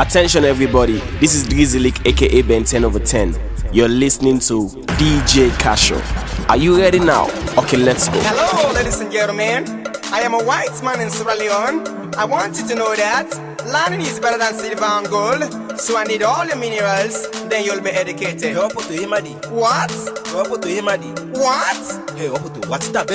Attention everybody, this is Drizzy Leak aka Ben 10 over 10. You're listening to DJ Kasho. Are you ready now? Okay, let's go. Hello ladies and gentlemen, I am a white man in Sierra Leone. I want you to know that learning is better than silver and gold, so I need all the minerals, then you'll be educated. What? What? Hey, what's that?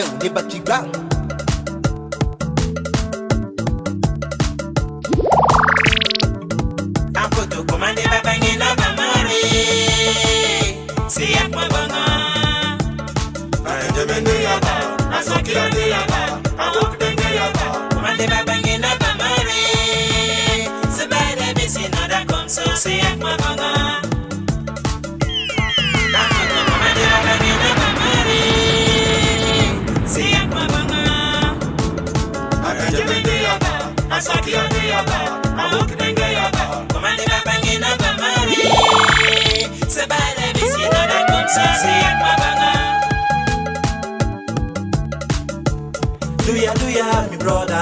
Do ya, me brother,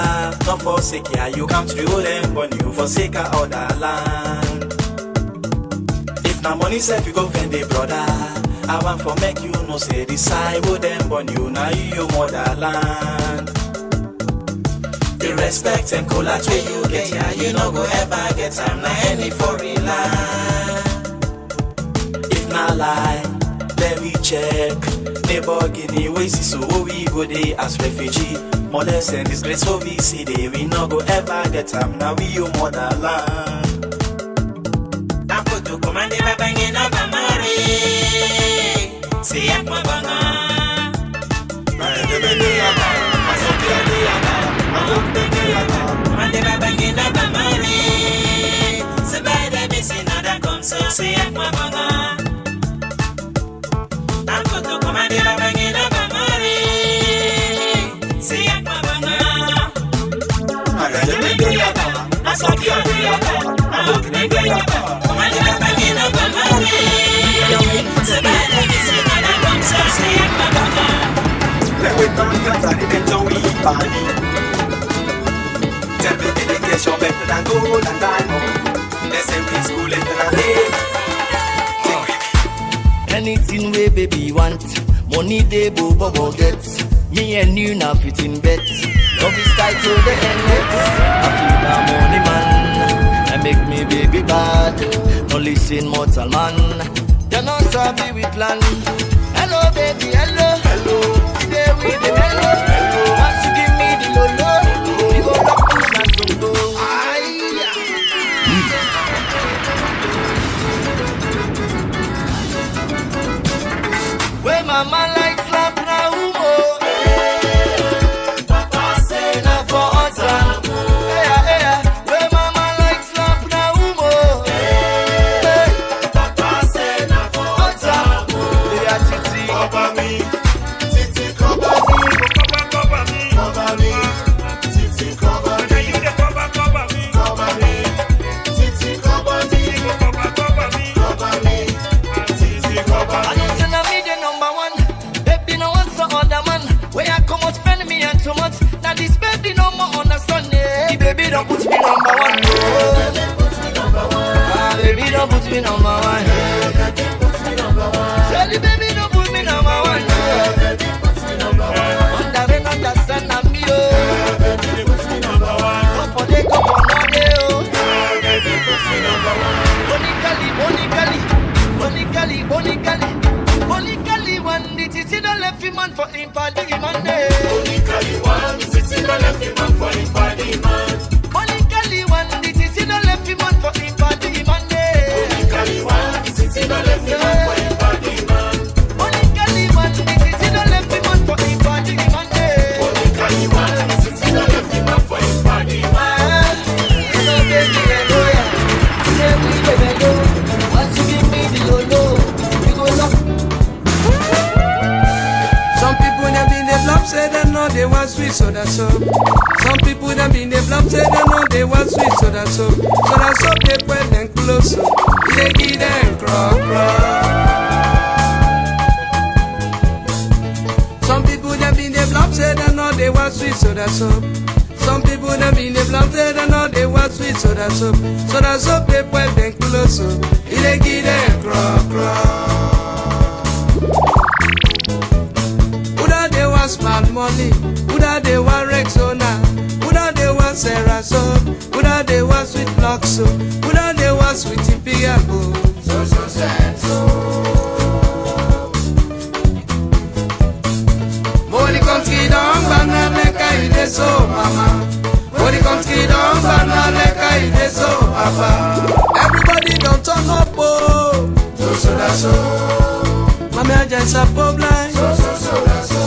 not forsake ya. You come to the olden, but you forsake our other land. If na money self you go fend the brother, I want for make you no say decide with them, but you na your motherland. The respect and collage where you get ya, you no go ever get time na any foreign land. If na lie, let me check. Neighbor Guinea ways so we go there as refugee. Molest and disgrace so we see there we no go ever get time now we your motherland. Apoto commande babangi na bamari. See ya mabanga. Mande bende ya ba. Asoki ya de ya ba. Apote de ya ba. Mande babangi na bamari. Sebade be see nada come so see ya mabanga. Anything we baby want, money they bobo get. Me and you now fit in bet. Love is tight till the end. I feel the money man, and make me baby bad. No listen mortal man, they no savvy with plan. Hello baby, hello, hello. Today we the hello, hello. Once you give me the lolo, we go rock push and some go. Where mama like slap na humo. Some people that been developed, they don't know they want sweet soda so they put them close, they give them crop. Some people that been developed, they don't know they want sweet soda so. Some people them in the planted and all they want sweet soda soap. Soda soap they put them close up. It they give them crop crop. Who they want smart money? Who they want Rexona? Who they want Sarah soap? Who they want sweet block soap? Who they want sweet Tipiago? So so sad so. Konski don bana leka ideso mama. Holy konski don bana leka ideso papa. Everybody don turn up oh. So so da so. Mama aja is a pop line. So so so da so.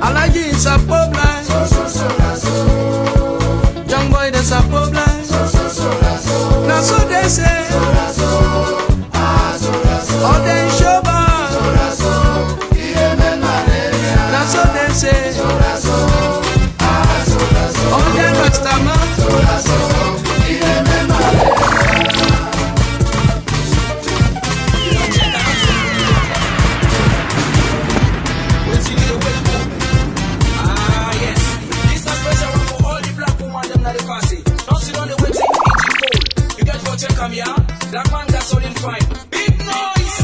Alaji is a pop line. So so so da so. Young boy is a pop line. So so so da so. Na so they say. So da so. Ah so da so. All them show bar. So da so. So they say, so that's so, ah, so that's so, all them customer, so that's so, give them a money. Ah, yes, this is a special one for all the black women them that they pass it. Don't sit on the waiting in phone. You get what you come here, black man gasoline fine. Big noise.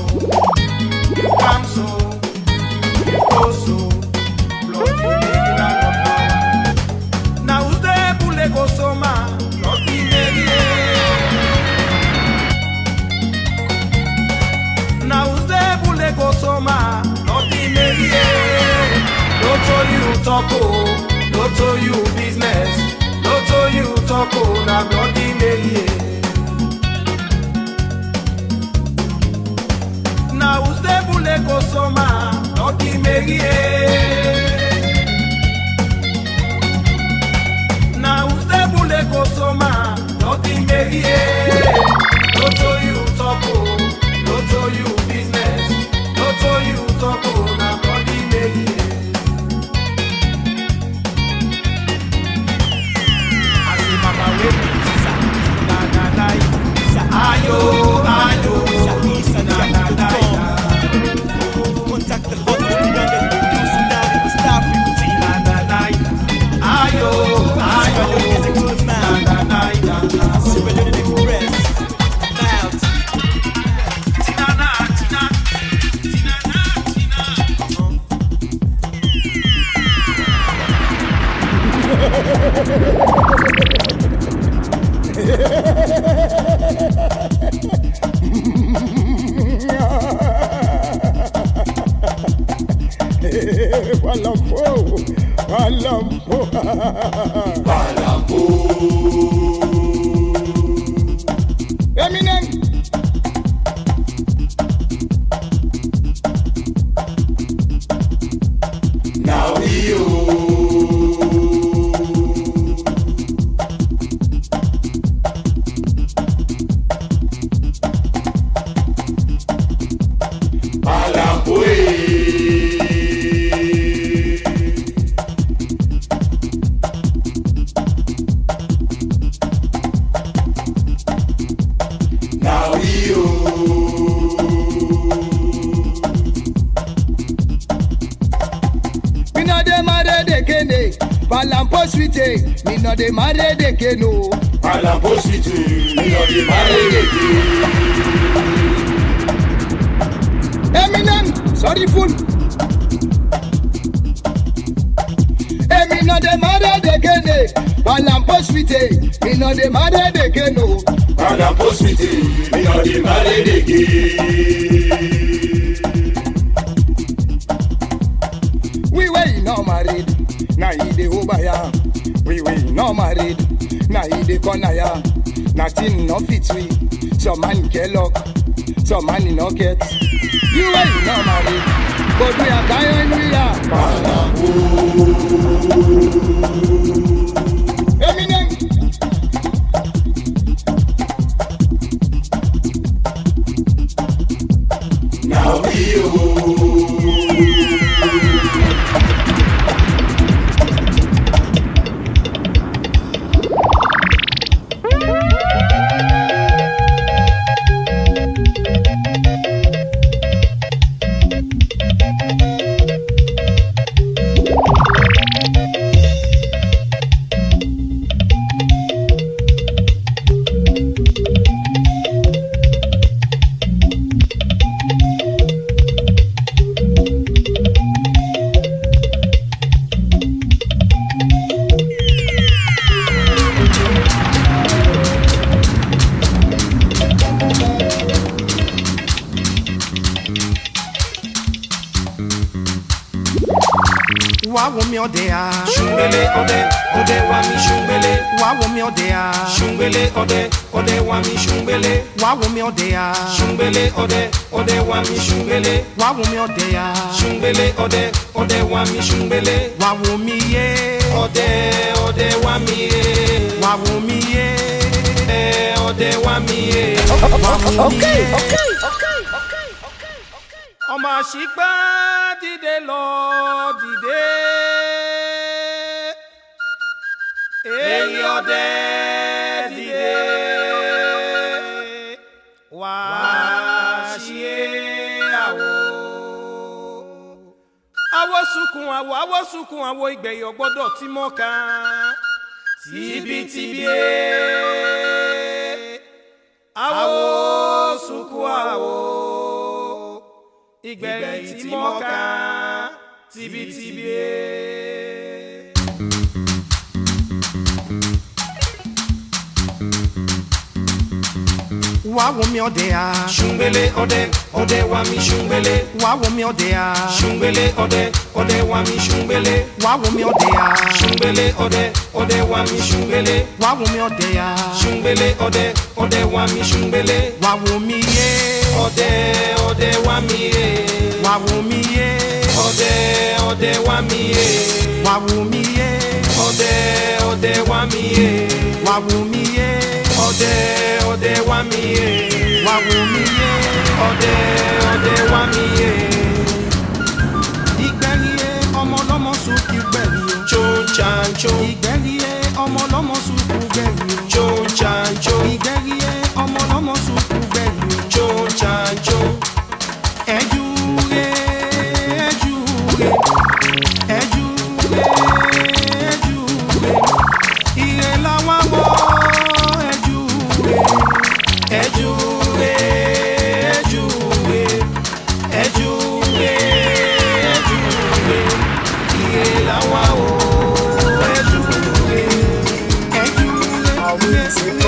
Awo suku awo Igbe Itimoka, Tibi Tibi. Wa womi odea, shungele ode, ode wa mi shungele. Wa womi odea, shungele ode, ode wa mi shungele. Wa womi odea, shungele ode, ode wa mi shungele. Wa womi odea, shungele ode, ode wa mi shungele. Wa womi ye. Ode, ode wamiye, wawumiye. Ode, ode wamiye, wawumiye. Ode, ode wamiye, wawumiye. Ode, ode wamiye, wawumiye. Ode, ode wamiye. Igbeliye, omolomo suku gbeliye. Chon chan chon. Igbeliye, omolomo suku gbeliye. Chon chan chon. Igbeliye, omolomo suku gbeliye. Chancho, ejure, ejure, ejure, ejure, irela wamo, ejure, ejure, ejure, ejure, ejure, irela wamo, ejure, ejure, ejure.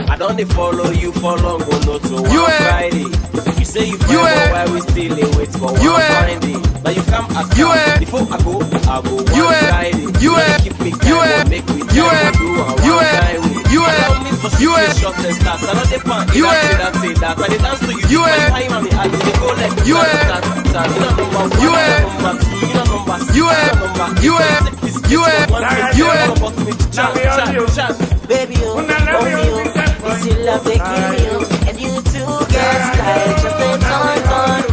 I don't follow you for long, go no to one Friday. You say you find out why we still wait for one Friday. Now you come at me before I go one Friday. Keep me calm, make me do what I want. Allow me for six shots and stars. I don't depend. You that say that, I dey dance to you. You time and me I dey go like that. You know number one, you know number two, you know number six, you know number eight. Baby, oh, it's your love that kills you, and you two get style just a ton.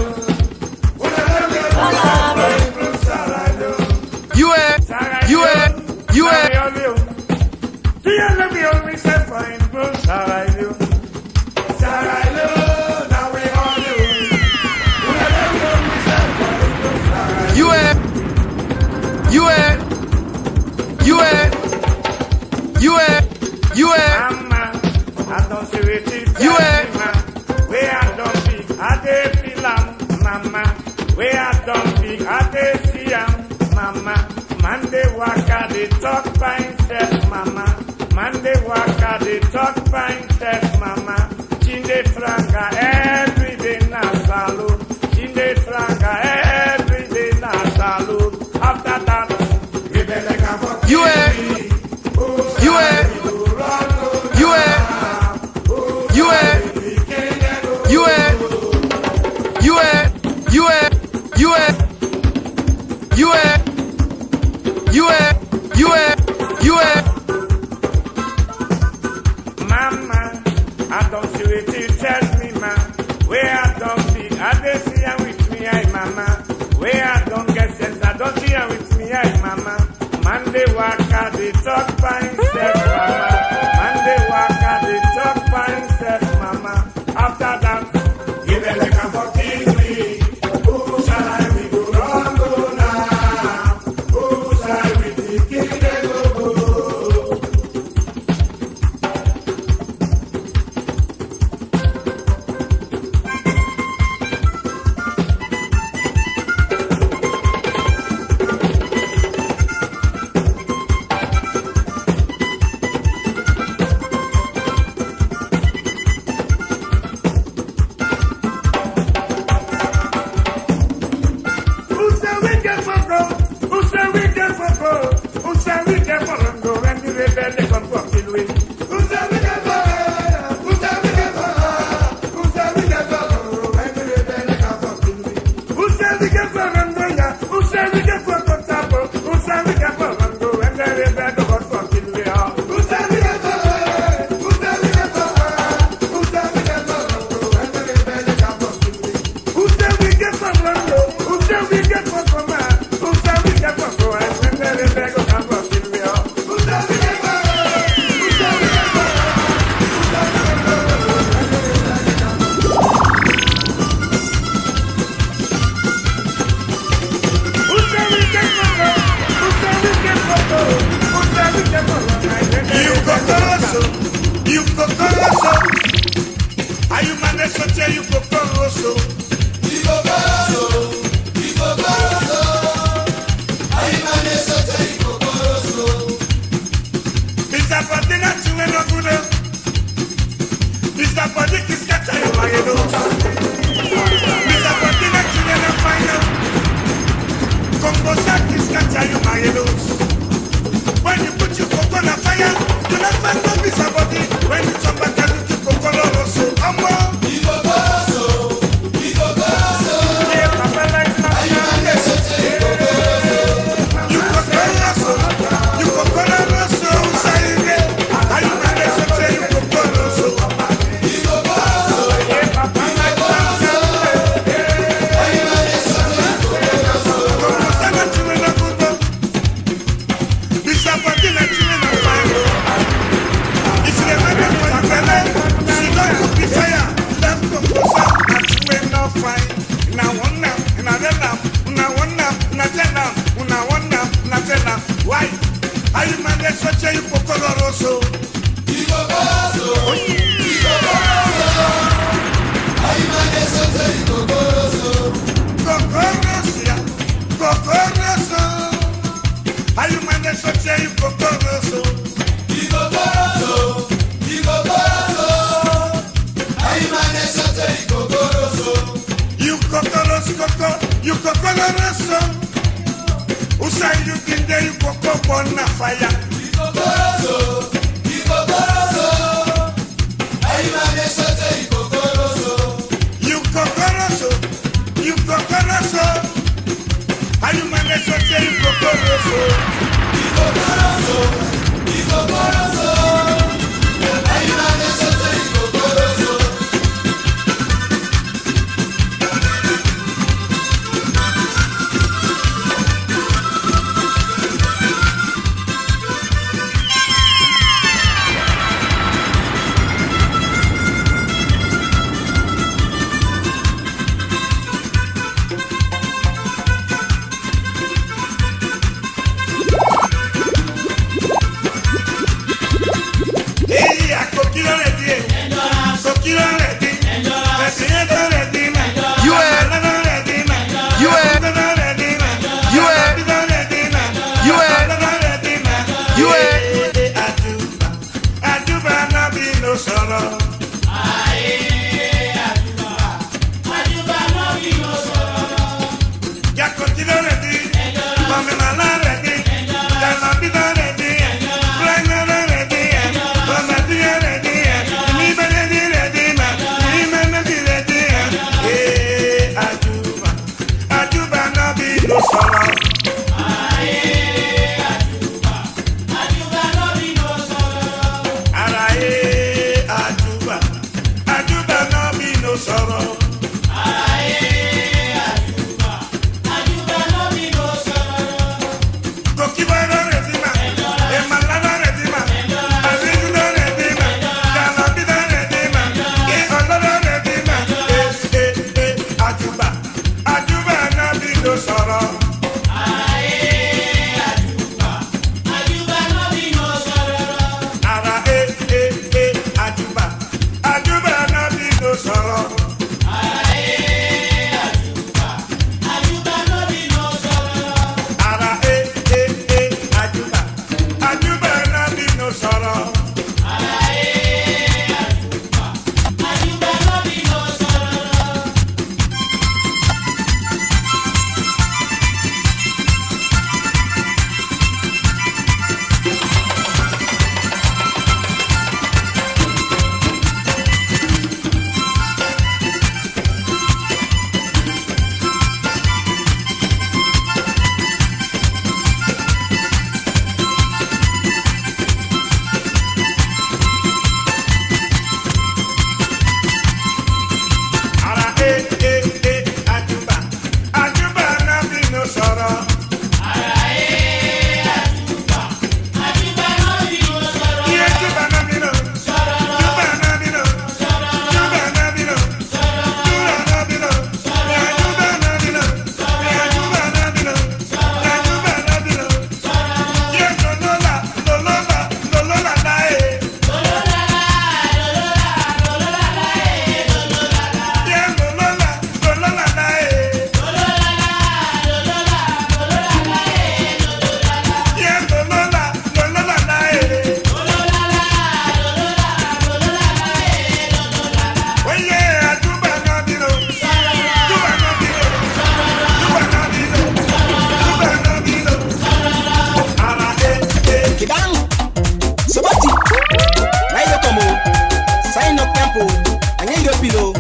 Pilo,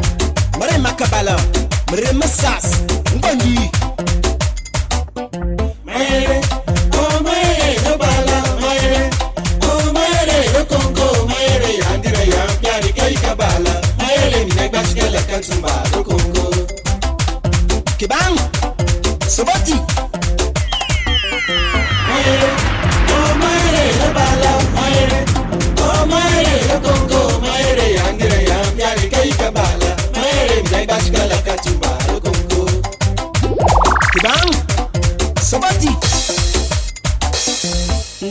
Marema Cabala, Marema Sass, Mbandi. Mere, oh mere, no bala, mere, oh mere, no congo, mere, andere ya, piari kai cabala, mere, mina bashka la kansumba, no congo. Kebang, Sobati. Mere, oh mere, no bala, mere, oh mere, no congo, mere, andere ya, piari kai cabala, mere, mina bashka la kansumba, no congo. Kebang. Somebody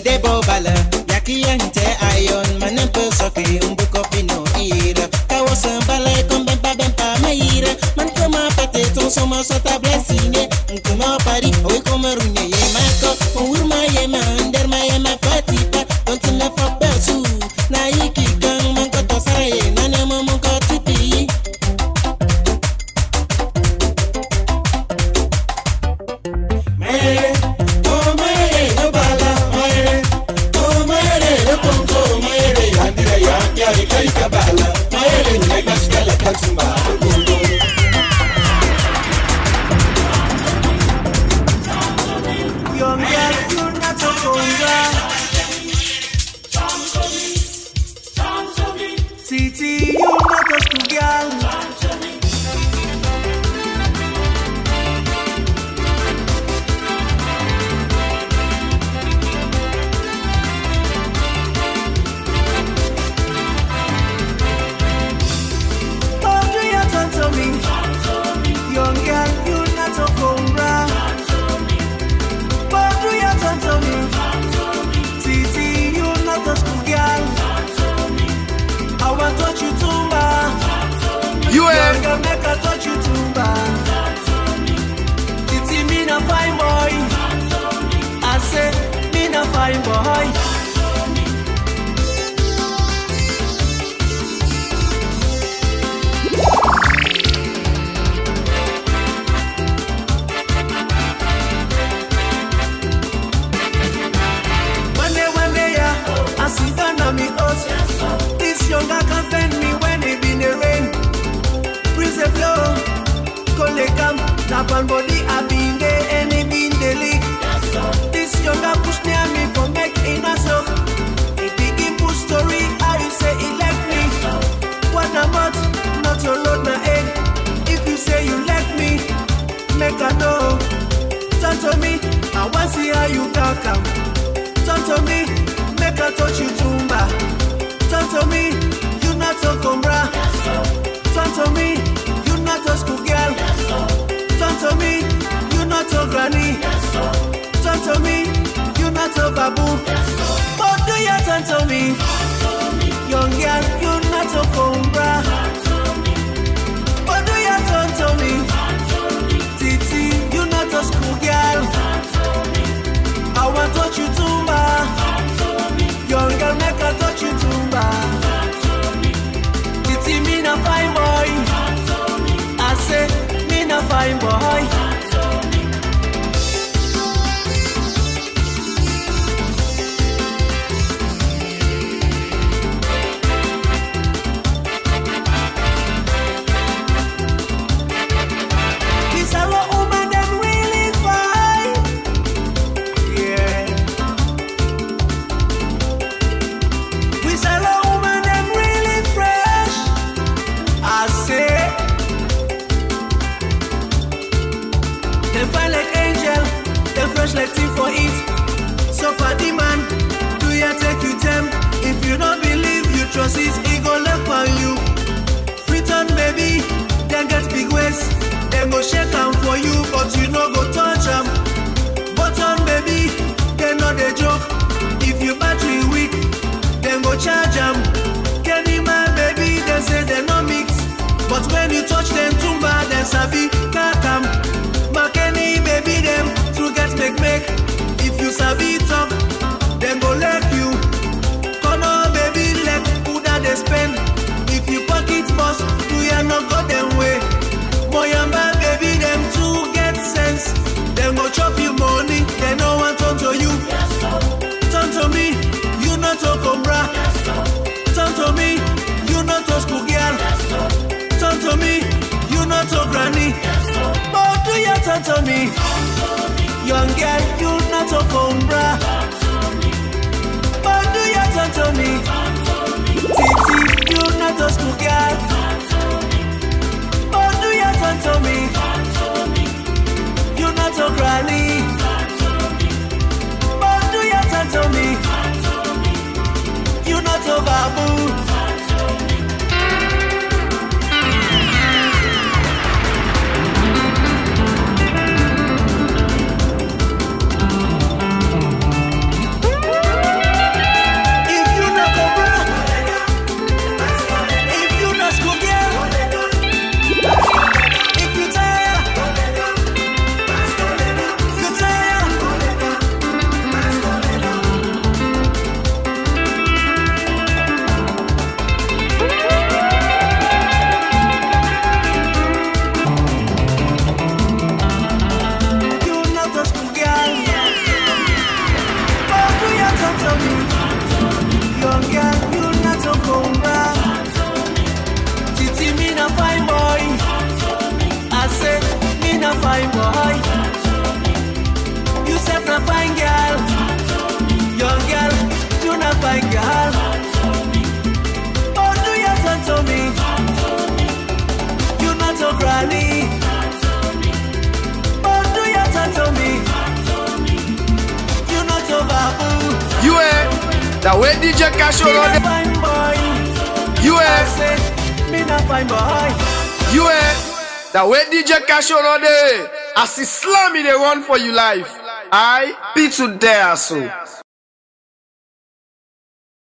Debo Bala, Yaki Ente Ayon, Manempo Soke, Mbukofino Ira, Kawosan Bala, Kombempa Bempa Maira, Mankoma Pate, Tonsoma Sota Blessine, Nkuma Pari, Oikoma Runye Yemako, Urma Yema, Nderma Yema Fatipa, Tontina Fapesu, Naiki Gang, Mankoto Saraye, Nanemo Munko Tipi. Turn to me, you not to school girl. Turn talk to me. Young girl, you not a cobra. But do you talk to me? Titi, you not a school girl. But do you talk to me? You not a granny. But do you talk to me? You not a babu. Fine boy, you said not fine girl. Young girl, you not fine girl. Oh, do you talk to me? You not a granny. Oh, do you talk to me? You not a babu. You are the way DJ Kasho. You are fine boy. You are said me not fine boy. You are. That way DJ Kasho all day, as he slam me, they run for your life. I be to there so.